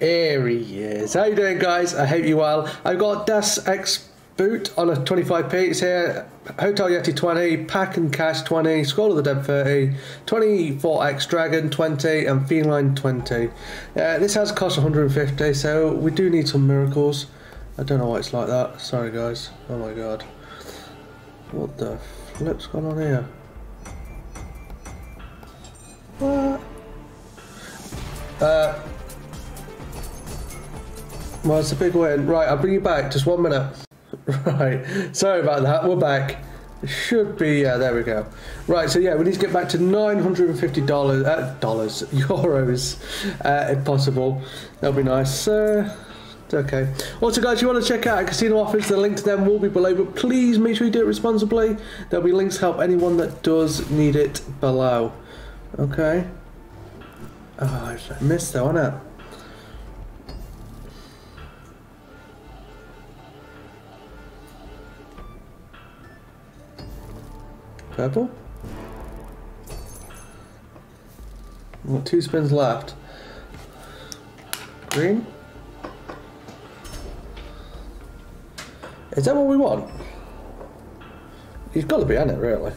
Here he is. How you doing, guys? I hope you well. I've got Das X Boot on a 25p. It's here. Hotel Yeti 20, Pack and Cash 20, Scroll of the Dead 30, 24x Dragon 20, and Feline 20. This has cost 150, so we do need some miracles. I don't know why it's like that. Sorry, guys. Oh my god. What the flip's gone on here? What? Well, it's a big win. Right, I'll bring you back. Just 1 minute. Right, sorry about that. We're back. It should be, yeah, there we go. Right, so yeah, we need to get back to $950, euros, if possible. That'll be nice. Okay. Also, guys, if you want to check out casino offers, the link to them will be below, but please make sure you do it responsibly. There'll be links to help anyone that does need it below. Okay. Oh, I missed though, innit? Purple? We've got 2 spins left. Green? Is that what we want? You've got to be on it, really.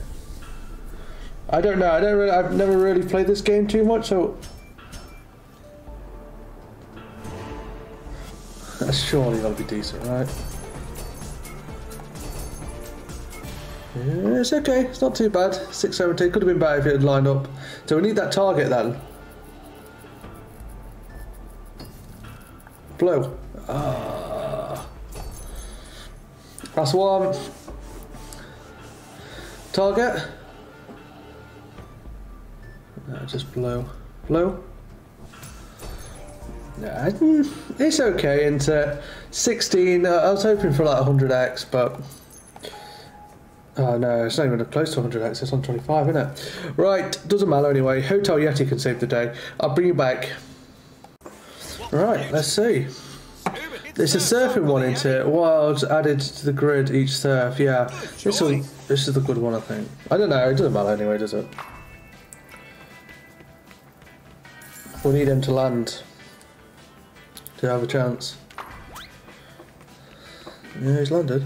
I don't know. I've never really played this game too much, so that's surely got to be decent, right? It's okay. It's not too bad. 670 could have been better if it had lined up. So we need that target then. Blue. That's one. Target. No, just blue. Blue. No, it's okay. Into 16. I was hoping for like 100x, but oh no, it's not even close to 100x. It's on 25, isn't it? Right, doesn't matter anyway. Hotel Yeti can save the day. I'll bring you back. Right, let's see. It's a surfing one into wilds added to the grid each surf. Yeah, this is the good one, I think. I don't know. It doesn't matter anyway, does it? We need him to land to have a chance. Yeah, he's landed.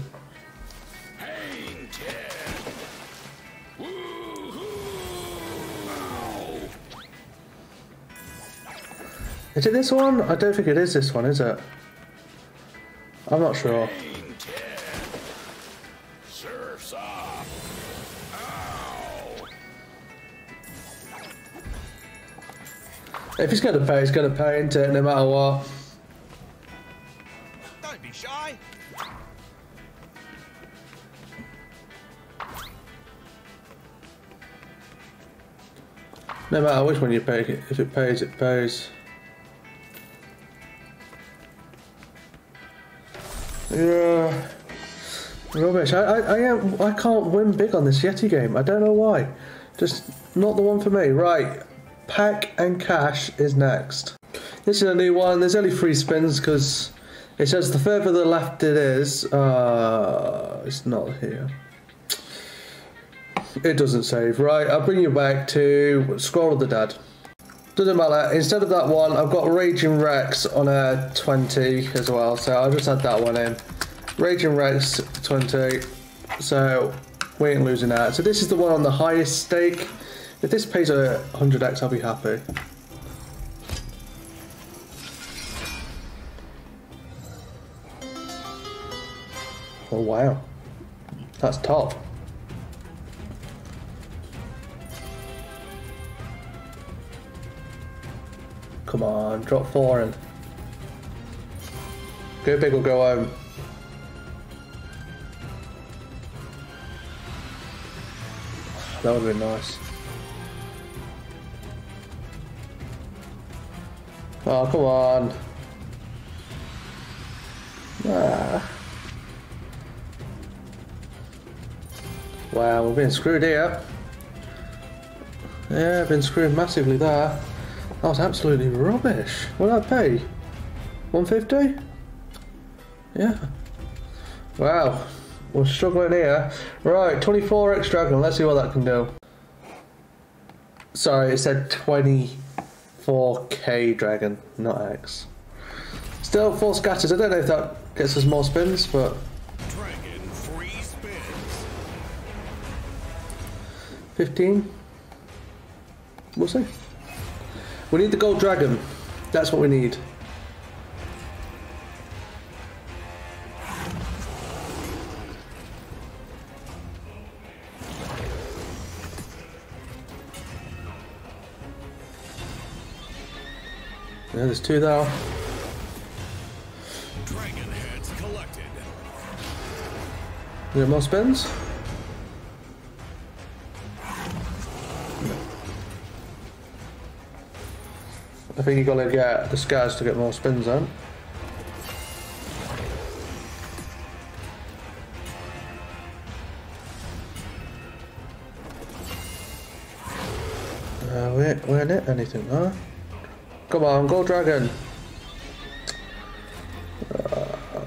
Is it this one? I don't think it is this one, is it? I'm not sure. Surfs up. Ow. If he's gonna pay into it no matter what. Don't be shy. No matter which one you pick, if it pays, it pays. Yeah, rubbish. I can't win big on this Yeti game. I don't know why. Just not the one for me. Right, Pack and Cash is next. This is a new one. There's only 3 spins because it says the further the left it is, it's not here. It doesn't save. Right, I'll bring you back to Scroll of the Dead. Doesn't matter. Instead of that one, I've got Raging Rex on a 20 as well, so I'll just add that one in. Raging Rex 20, so we ain't losing that. So this is the one on the highest stake. If this pays a 100x, I'll be happy. Oh wow, that's top. Come on, drop 4 in. Go big or go home. That would have been nice. Oh, come on. Ah. Wow, we've been screwed here. Yeah, I've been screwed massively there. That was absolutely rubbish. What did I pay? 150? Yeah. Wow. We're struggling here. Right, 24x Dragon. Let's see what that can do. Sorry, it said 24k Dragon, not X. Still 4 scatters. I don't know if that gets us more spins, but Dragon 3 spins. 15. We'll see. We need the gold dragon. That's what we need. Yeah, there's 2 now. Dragon heads collected. There more spins? I think you gotta get the scars to get more spins on. We're not anything, huh? Come on, go dragon!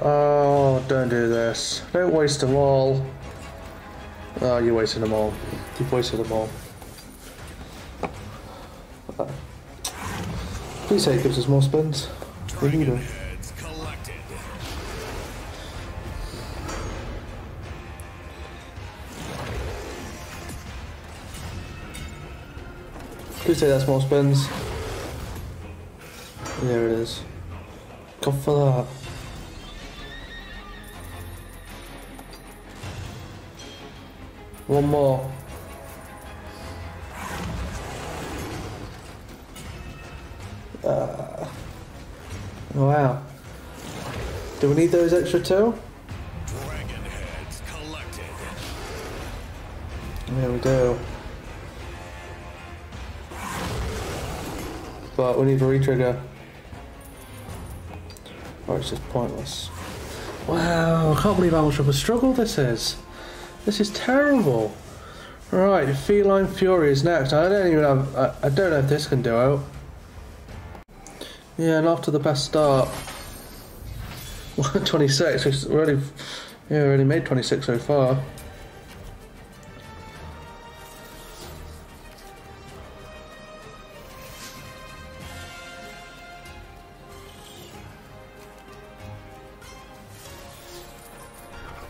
Oh, don't do this. Don't waste them all. Oh, you're wasting them all. You've wasted them all. Please say it gives us more spins. We need them. Please say that's more spins. There it is. Go for that. One more. Wow. Do we need those extra 2? Dragon heads collected. Yeah, we do. But we need a retrigger. Or it's just pointless. Wow, I can't believe how much of a struggle this is. This is terrible. Right, Feline Fury is next. I don't know if this can do out. Yeah, and after the best start, 26. We already made 26 so far.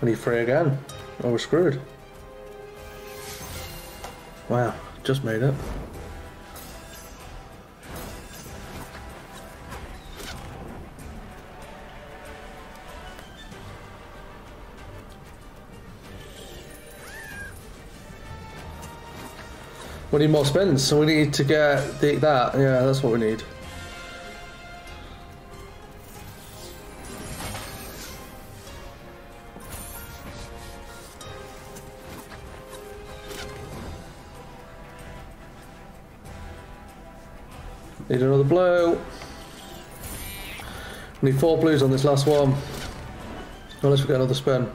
We need 3 again. Oh, we're screwed. Wow, just made it. We need more spins, so we need to get that. Yeah, that's what we need. Need another blue. We need 4 blues on this last one. Unless we get another spin.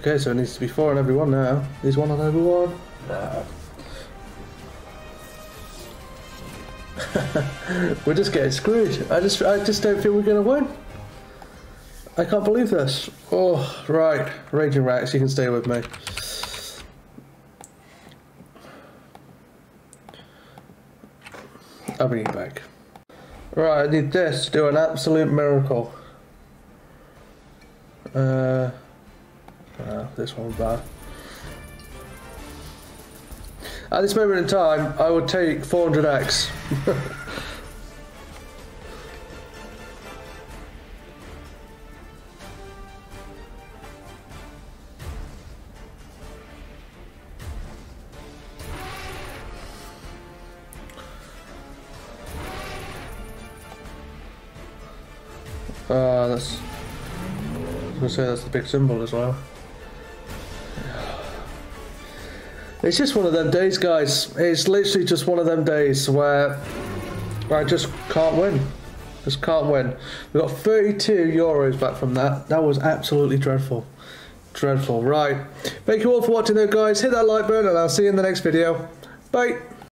Okay, so it needs to be 4 on every one now. There's 1 on every one. No. We're just getting screwed. I just don't think we're gonna win. I can't believe this. Oh, right. Raging Rex, you can stay with me. I'll bring you back. Right, I need this to do an absolute miracle. This one's bad. At this moment in time, I would take 400x. That's. I was gonna say that's the big symbol as well. It's just one of them days, guys. It's literally just one of them days where I just can't win. Just can't win. We got 32 euros back from that. That was absolutely dreadful. Dreadful. Right. Thank you all for watching though, guys. Hit that like button and I'll see you in the next video. Bye.